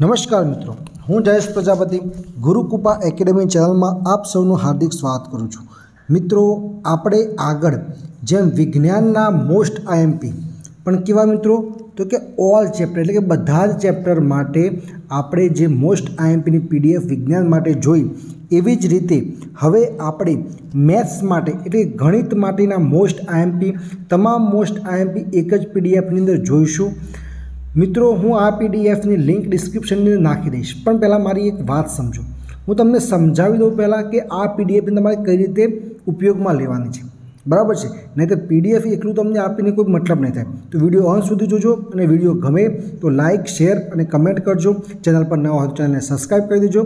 नमस्कार मित्रों, हूँ जयेश प्रजापति गुरुकृपा एकेडमी चैनल में आप सबनु हार्दिक स्वागत करूँ छूँ। मित्रों, आपणे आगळ जेम विज्ञानना मोस्ट आईएमपी पण केवा मित्रों तो कि ऑल चैप्टर एटले के बधा ज चैप्टर माटे आपणे जे मोस्ट आईएमपी पीडीएफ विज्ञान माटे जोई एवी ज रीते हवे आपणे मैथ्स माटे एटले गणित माटेना मोस्ट आईएमपी तमाम मोस्ट आईएमपी एक ज पीडीएफ नी अंदर जोईशुं। मित्रों, हूँ आ पीडीएफ नी लिंक डिस्क्रिप्शन नी नाखी दईश, पण पहेला मारी एक बात समझो। हूँ तमने समझावी दऊं पहेला कि आ पीडीएफ ने तमारे कई रीते उपयोग में लेवानी छे, बराबर है। नहीं तो पीडीएफ एकलू तमने आपीने कोई मतलब नहीं थाय। तो विडियो अंत सुधी जोजो, विडियो गमे तो लाइक शेर और कमेंट करजो। चैनल पर नवा हो तो चैनल सब्सक्राइब कर दीजो,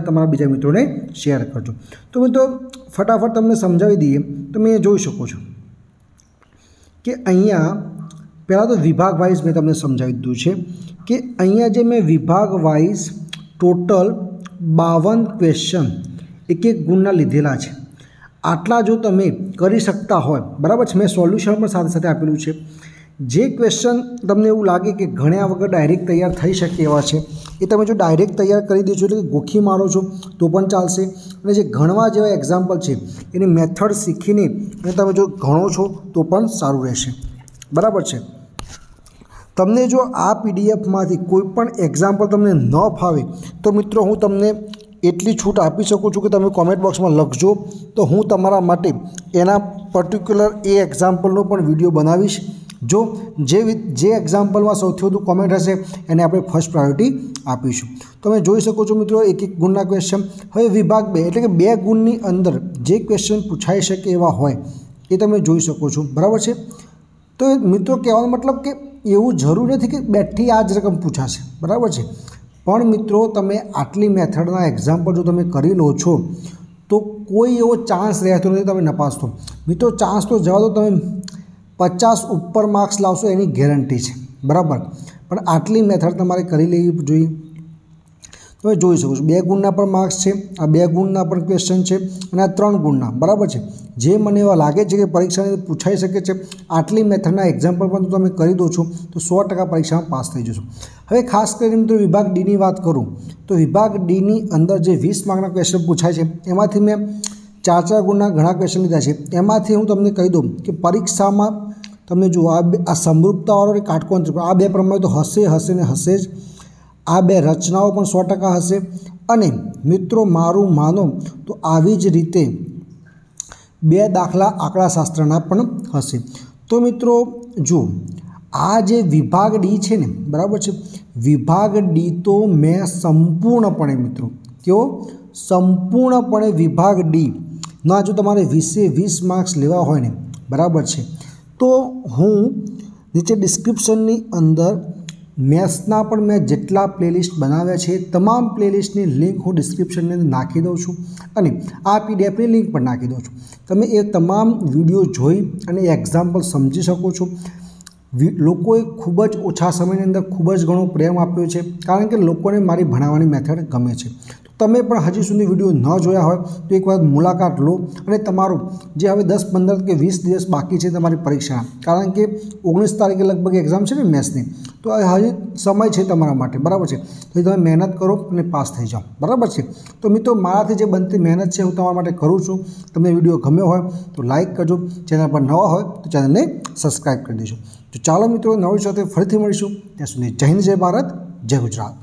तमारा बीजा मित्रों ने शेर करजो। तो मित्रों, फटाफट तमने समझावी दीए। तमे जोई शको छो कि अहींया पहला तो विभाग वाइज मैं तमने समझावी दीधुं छे कि अहींया जे मैं विभाग वाइज टोटल 52 क्वेश्चन एक एक गुणना लीधेला है। आटला जो तमे करी सकता हो, बराबर है। मैं सॉल्यूशन पर साथ साथ आपेलू है। जे क्वेश्चन तमने एवं लगे कि गण्या वगर डायरेक्ट तैयार थई शके एवा छे, ए तमे जो डायरेक्ट तैयार करी दीजो एटले गोखी मारो छो तो पण चालशे। अने जे गणवा जेवा एक्जाम्पल है एनी मेथड शीखीने तमे जो गणो छो तो पण सारू रहेशे, बराबर है। तमने जो आ पीडीएफ मांथी कोईपण एक्जाम्पल तमने न फावे तो मित्रों हूँ तमने एटली छूट आपी सकूँ छूँ कि तमे कॉमेंट बॉक्स में लखजो तो हूँ तमारा माटे एना पर्टिक्युलर ए एक्जाम्पलनो पण विडियो बनावीश। जो जे एक्जाम्पल में सौथी वधु कॉमेंट हशे एने आपणे फर्स्ट प्रायोरिटी आपीशुं। तमे जोई शको छो मित्रों एक एक गुणना क्वेश्चन। हवे विभाग 2 एटले के 2 गुणनी अंदर जे क्वेश्चन पूछाई शके एवा होय ए तमे जोई शको छो, बराबर है। तो मित्रों, कहेवानो मतलब कि एवुं जरूरी नथी कि बेठी आज रकम पूछाशे, बराबर है। पण मित्रों, तमे आटली मेथडना एक्जाम्पल जो तमे करी लो छो तो कोई एवो चांस रहेतो नथी तमे नपास थो। मित्रों, चांस तो जवा दो, तमे 50 ऊपर मार्क्स लावशो एनी गेरंटी है, बराबर। पण आटली मेथड तमारे करी लेवी जोईए। तमे जोई शको छो 2 गुणना पण मार्क्स है, आ 2 गुणना पण क्वेश्चन है अने आ 3 गुणना, बराबर है। जे मने एवा लागे छे के परीक्षा में पूछाई सके छे, आटली मेथडना एक्जाम्पल पण तमे करी दो छो तो 100% परीक्षा में पास थई जशो। हवे खास करीने मित्रों विभाग डी नी बात करूँ तो विभाग डी नी अंदर जे 20 मार्कना क्वेश्चन पूछाय छे एमांथी मैं 4-4 गुणना घणा क्वेश्चन लीधा छे। एमांथी हूँ तमने कही दूँ कि परीक्षा में तमने जो आ समरूपतावाळो काटकोण त्रिकोण आ 2 प्रमेय तो हशे हशे ने हशे ज। आ 2 रचनाओं पण 100% हशे। अने मित्रों, मारूं मानो तो आवी ज रीते 2 दाखला आंकड़ाशास्त्रना पण हशे। तो मित्रों जुओ आ जे विभाग डी है ने, बराबर है। विभाग डी तो मैं संपूर्णपणे मित्रों क्यों संपूर्णपणे विभाग डी ना जो तमारे 20 मार्क्स लेवा होय ने, बराबर है। तो हूँ नीचे डिस्क्रिप्शन नी अंदर मैथ्सना पण मैं जेटला प्लेलिस्ट बनाव्या छे तमाम प्लेलिस्टनी लिंक हूँ डिस्क्रिप्शन में नाखी दऊं छूं अने आ पीडीएफ नी लिंक पण नाखी दऊं छूं। तमे ए तमाम विडियो जोई अने एक्जाम्पल समझी शको छो। लोकोए खूब ज ओछा समय अंदर खूब ज घणो प्रेम आप्यो छे कारण के लोकोने मारी भणाववानी मेथड गमे छे। तो तमे पण हजी सुधी विडियो न जोया होय तो एक वार मुलाकात लो अने तमारो जे हवे 10-15 के 20 दिवस बाकी छे तमारी परीक्षा, कारण के 19 तारीखे लगभग एक्जाम छे ने मेथ्सनी, तो हजी समय छे तमारा माटे, बराबर है। तो तमे मेहनत करो अने पास थई जाओ, बराबर है। तो मित्रों, माराथी जे बनती मेहनत छे हूँ तमारा माटे करूँ छूं। तमने विडियो गम्यो होय तो लाइक करजो, चेनल पर नवा होय तो चेनल ने सब्सक्राइब कर देजो। तो चालो मित्रों, नवी साथे फरीथी मळीशुं, त्यां सुधी जय हिंद, जय भारत, जय गुजरात।